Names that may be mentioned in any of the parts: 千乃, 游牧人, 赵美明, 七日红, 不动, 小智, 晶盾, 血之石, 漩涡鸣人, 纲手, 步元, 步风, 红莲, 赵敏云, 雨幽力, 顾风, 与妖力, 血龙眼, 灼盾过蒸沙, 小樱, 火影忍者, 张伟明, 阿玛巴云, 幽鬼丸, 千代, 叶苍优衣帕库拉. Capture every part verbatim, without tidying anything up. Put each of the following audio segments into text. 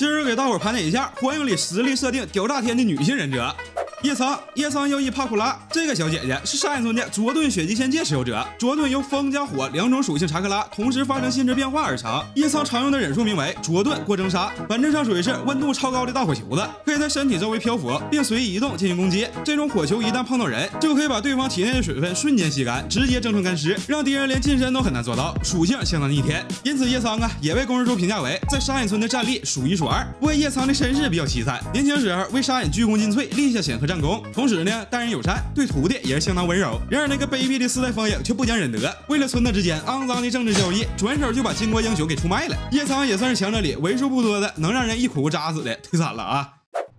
今儿给大伙盘点一下欢迎里实力设定屌炸天的女性忍者。 叶苍，叶苍优衣帕库拉这个小姐姐是沙眼村的灼盾血祭仙界持有者，灼盾由风加火两种属性查克拉同时发生性质变化而成。叶苍常用的忍术名为灼盾过蒸沙，本质上属于是温度超高的大火球子，可以在身体周围漂浮，并随意移动进行攻击。这种火球一旦碰到人，就可以把对方体内的水分瞬间吸干，直接蒸成干尸，让敌人连近身都很难做到，属性相当逆天。因此叶苍啊，也被公认中评价为在沙眼村的战力数一数二。不过叶苍的身世比较凄惨，年轻时候为沙眼鞠躬尽瘁，立下显赫 战功，同时呢待人友善，对徒弟也是相当温柔。然而那个卑鄙的四代风影却不讲忍德，为了村子之间肮脏的政治交易，转手就把巾帼英雄给出卖了。叶苍也算是强者里为数不多的能让人一苦扎死的，忒惨了啊！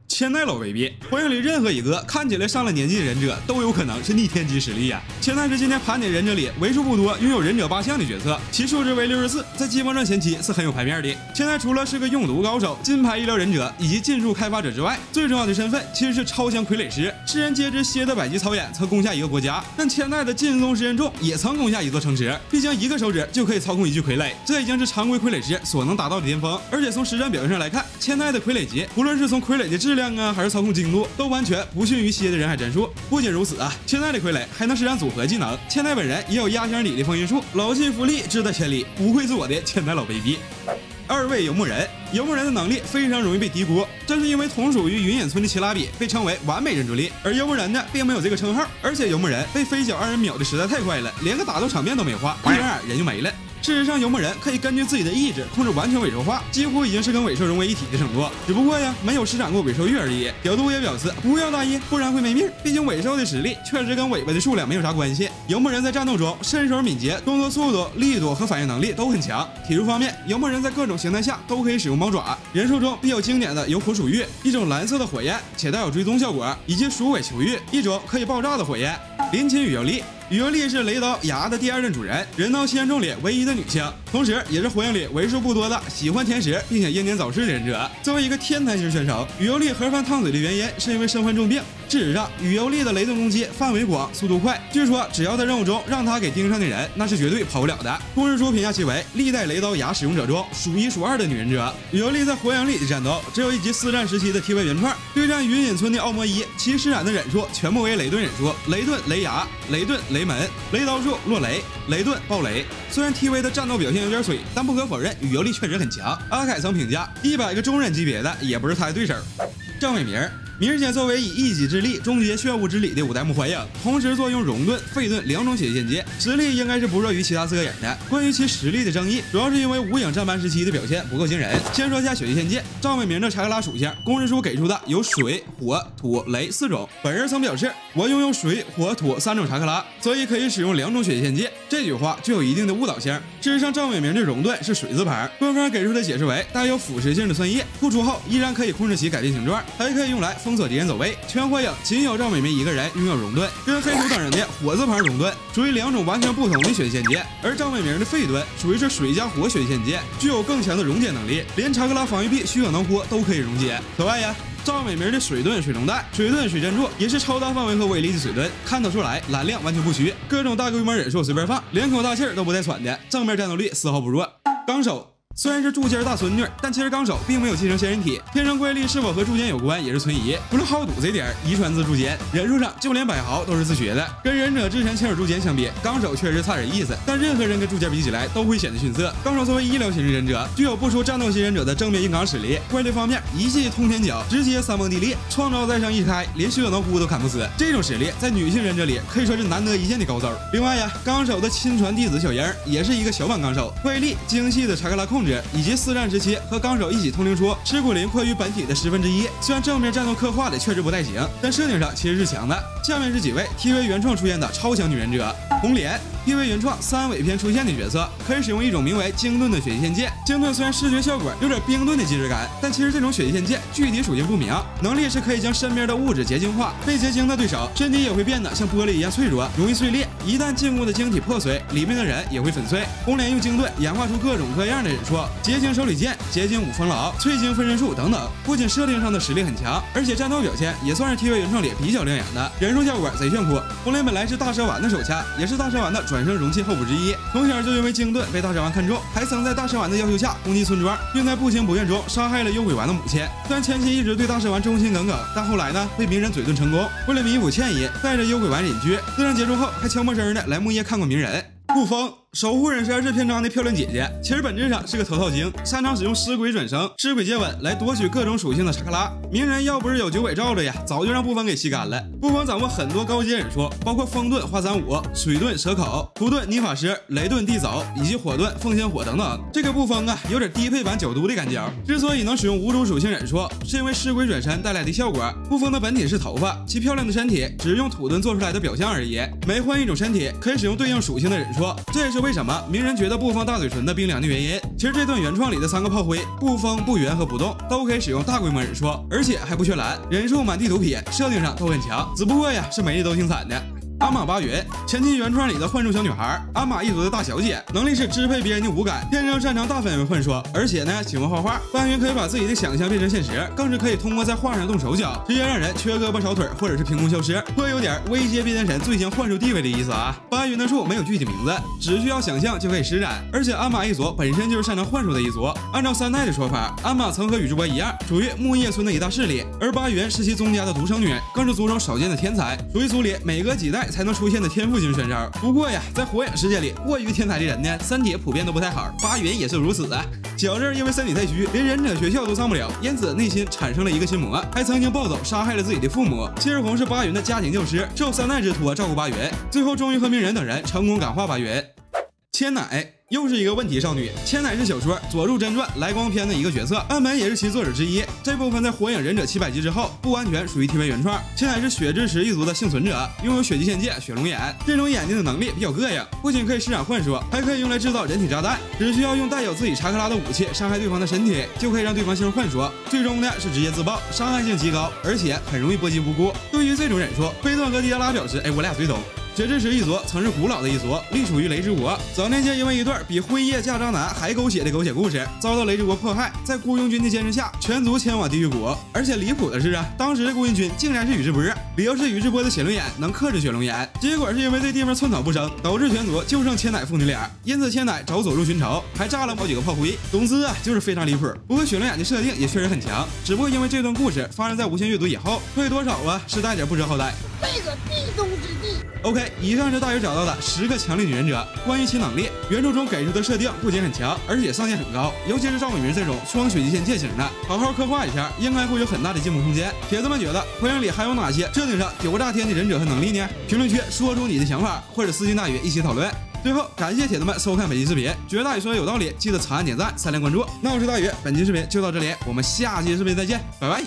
千代老卑鄙，欢迎里任何一个看起来上了年纪的忍者都有可能是逆天级实力呀、啊。千代是今天盘点忍者里为数不多拥有忍者八项的角色，其数值为六十四，在机帮战前期是很有牌面的。千代除了是个用毒高手、金牌医疗忍者以及禁术开发者之外，最重要的身份其实是超强傀儡师。世人皆知蝎子百吉草衍曾攻下一个国家，但千代的劲松石人众也曾攻下一座城池，毕竟一个手指就可以操控一具傀儡，这已经是常规傀儡师所能达到的巅峰。而且从实战表现上来看，千代的傀儡级，无论是从傀儡的质量 量啊，还是操控精度都完全不逊于蝎的人海战术。不仅如此啊，千代的傀儡还能施展组合技能，千代本人也有压箱底的封印术，老骥伏枥，志在千里，不愧是我的千代老卑鄙。 二位游牧人，游牧人的能力非常容易被低估，这是因为同属于云隐村的奇拉比被称为完美忍者力，而游牧人呢并没有这个称号，而且游牧人被飞脚二人秒的实在太快了，连个打斗场面都没花，一眨眼人就没了。事实上，游牧人可以根据自己的意志控制完全伪兽化，几乎已经是跟伪兽融为一体的程度，只不过呀没有施展过伪兽欲而已。屌度也表示不要大意，不然会没命。毕竟伪兽的实力确实跟尾巴的数量没有啥关系。游牧人在战斗中身手敏捷，动作速度、力度和反应能力都很强。体术方面，游牧人在各种 形态下都可以使用猫爪，忍术中比较经典的有火鼠玉，一种蓝色的火焰，且带有追踪效果，以及鼠尾球玉，一种可以爆炸的火焰。林琴与妖力，与妖力是雷刀牙的第二任主人，人刀七人众里唯一的女性，同时也是火影里为数不多的喜欢甜食并且英年早逝的忍者。作为一个天才型选手，与妖力盒饭烫嘴的原因是因为身患重病。 事实上，雨幽力的雷动攻击范围广、速度快，据说只要在任务中让他给盯上的人，那是绝对跑不了的。公式书评价其为历代雷刀牙使用者中数一数二的女忍者。雨幽力在火影里的战斗只有一集四战时期的 T V 原创，对战云隐村的奥摩伊，其施展的忍术全部为雷遁忍术：雷遁雷牙、雷遁雷门、雷刀术落雷、雷遁爆雷。虽然 T V 的战斗表现有点水，但不可否认，雨幽力确实很强。阿凯曾评价，一百个中忍级别的也不是他的对手。张伟明。 明显作为以一己之力终结血雾之礼的五代目环影，同时作用熔盾、废盾两种血系间接，实力应该是不弱于其他四个影的。关于其实力的争议，主要是因为无影战班时期的表现不够惊人。先说一下血系间接，张伟明的查克拉属性，公式书给出的有水、火、土、雷四种。本人曾表示，我拥有水、火、土三种查克拉，所以可以使用两种血系间接。这句话具有一定的误导性。事实上，张伟明的熔盾是水字旁，官方给出的解释为带有腐蚀性的酸液，吐出后依然可以控制其改变形状，还可以用来 封锁敌人走位，全火影仅有赵美明一个人拥有熔盾，跟黑土等人的火字旁熔盾属于两种完全不同的血系间接，而赵美明的废盾属于是水加火血系间接，具有更强的溶解能力，连查克拉防御壁、虚影能豁都可以溶解。此外呀， 赵美明的水遁、水中带、水遁、水战术也是超大范围和威力的水遁，看得出来蓝量完全不虚，各种大规模忍术随便放，连口大气儿都不带喘的，正面战斗力丝毫不弱。纲手。 虽然是柱间大孙女，但其实纲手并没有继承仙人体，天生怪力是否和柱间有关也是存疑。除了好赌这点儿，遗传自柱间，忍术上就连百豪都是自学的。跟忍者之神千手柱间相比，纲手确实差点意思，但任何人跟柱间比起来都会显得逊色。纲手作为医疗型忍者，具有不输战斗型忍者的正面硬刚实力。怪力方面，一记通天脚直接三崩地裂，创招再上一开，连虚影能呼都砍不死。这种实力在女性忍者里可以说是难得一见的高手。另外呀，纲手的亲传弟子小樱也是一个小版纲手，怪力精细的查克拉控 控制以及四战时期和纲手一起通灵出尸骨林快于本体的十分之一。虽然正面战斗刻画的确实不太行，但设定上其实是强的。下面是几位 T V 原创出现的超强女忍者：红莲 T V 原创三尾篇出现的角色，可以使用一种名为晶盾的血系仙界。晶盾虽然视觉效果有点冰盾的机制感，但其实这种血系仙界具体属性不明，能力是可以将身边的物质结晶化，被结晶的对手身体也会变得像玻璃一样脆弱，容易碎裂。一旦禁锢的晶体破碎，里面的人也会粉碎。红莲用晶盾演化出各种各样的忍术。说，结晶手里剑、结晶五风老、淬晶分身术等等，不仅设定上的实力很强，而且战斗表现也算是 T V 原创里比较亮眼的，忍术效果贼炫酷。红莲本来是大蛇丸的手下，也是大蛇丸的转生容器候补之一，从小就因为精钝被大蛇丸看中，还曾在大蛇丸的要求下攻击村庄，并在不情不愿中杀害了幽鬼丸的母亲。虽然前期一直对大蛇丸忠心耿耿，但后来呢被鸣人嘴遁成功。为了弥补歉意，带着幽鬼丸隐居，自然结束后还悄没声的来木叶看过鸣人。顾风。 守护忍十二世篇章的漂亮姐姐，其实本质上是个头套精，擅长使用尸鬼转生、尸鬼接吻来夺取各种属性的查克拉。鸣人要不是有九尾罩着呀，早就让步风给吸干了。步风掌握很多高阶忍术，包括风遁花三武、水遁蛇口、土遁泥法师、雷遁地走以及火遁凤仙火等等。这个步风啊，有点低配版九都的感觉。之所以能使用五种属性忍术，是因为尸鬼转身带来的效果。步风的本体是头发，其漂亮的身体只是用土遁做出来的表象而已。每换一种身体，可以使用对应属性的忍术，这也是。 为什么鸣人觉得步风大嘴唇的冰凉的原因？其实这段原创里的三个炮灰步风、步元和不动都可以使用大规模忍术，而且还不缺蓝，忍术满地图匹，设定上都很强，只不过呀是每日都挺惨的。 阿玛巴云，前期原创里的幻术小女孩，阿玛一族的大小姐，能力是支配别人的五感，天生擅长大范围幻术，而且呢喜欢画画。巴云可以把自己的想象变成现实，更是可以通过在画上动手脚，直接让人缺胳膊少腿，或者是凭空消失，颇有点威胁变天神最强幻术地位的意思啊。巴云的术没有具体名字，只需要想象就可以施展，而且阿玛一族本身就是擅长幻术的一族。按照三代的说法，阿玛曾和宇智波一样，属于木叶村的一大势力，而巴云是其宗家的独生女，更是族中少见的天才，属于族里每隔几代。 才能出现的天赋型选手。不过呀，在火影世界里，过于天才的人呢，身体普遍都不太好。巴云也是如此啊。小智因为身体太虚，连忍者学校都上不了，因此内心产生了一个心魔，还曾经暴走杀害了自己的父母。七日红是巴云的家庭教师，受三代之托照顾巴云，最后终于和鸣人等人成功感化巴云。千乃。 又是一个问题少女，千乃是小说《佐助真传》来光篇的一个角色，岸本也是其作者之一。这部分在《火影忍者》七百集之后，不完全属于 T V 原创。千乃是血之石一族的幸存者，拥有血祭仙界、血龙眼这种眼睛的能力比较膈应，不仅可以施展幻术，还可以用来制造人体炸弹。只需要用带有自己查克拉的武器伤害对方的身体，就可以让对方陷入幻术。最终呢是直接自爆，伤害性极高，而且很容易波及无辜。对于这种忍术，飞段和迪亚拉表示：“哎，我俩最懂。” 血之石一族曾是古老的一族，隶属于雷之国。早年间因为一段比辉夜嫁渣男还狗血的狗血故事，遭到雷之国迫害，在雇佣军的监视下，全族迁往地狱谷。而且离谱的是啊，当时的雇佣军竟然是宇智波，理由是宇智波的血龙眼能克制血龙眼。结果是因为这地方寸草不生，导致全族就剩千乃父女俩，因此千乃找佐助寻仇，还炸了好几个炮灰。总之啊，就是非常离谱。不过血龙眼的设定也确实很强，只不过因为这段故事发生在无限阅读以后，会多少啊是带点不知好歹。为了地中之地。 OK， 以上是大鱼找到的十个强力女忍者。关于其能力，原著中给出的设定不仅很强，而且上限很高，尤其是赵敏云这种双血祭仙界型的，好好刻画一下，应该会有很大的进步空间。铁子们觉得火影里还有哪些设定上屌炸天的忍者和能力呢？评论区说出你的想法，或者私信大鱼一起讨论。最后，感谢铁子们收看本期视频，觉得大鱼说的有道理，记得长按点赞、三连关注。那我是大鱼，本期视频就到这里，我们下期视频再见，拜拜。